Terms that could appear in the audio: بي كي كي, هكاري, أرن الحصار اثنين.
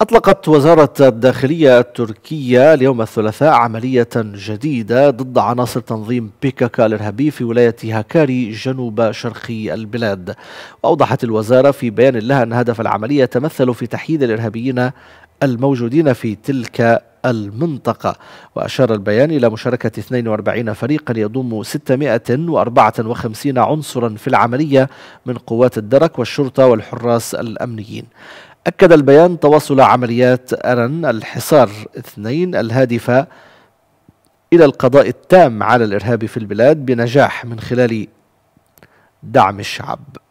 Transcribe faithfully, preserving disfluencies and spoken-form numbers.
أطلقت وزارة الداخلية التركية اليوم الثلاثاء عملية جديدة ضد عناصر تنظيم بي كي كي الإرهابي في ولاية هكاري جنوب شرقي البلاد. وأوضحت الوزارة في بيان لها أن هدف العملية تمثل في تحييد الإرهابيين الموجودين في تلك المنطقة. وأشار البيان إلى مشاركة اثنين وأربعين فريقا يضم ستمائة وأربعة وخمسين عنصرا في العملية من قوات الدرك والشرطة والحراس الأمنيين. أكد البيان تواصل عمليات أرن الحصار اثنين الهادفة إلى القضاء التام على الإرهاب في البلاد بنجاح من خلال دعم الشعب.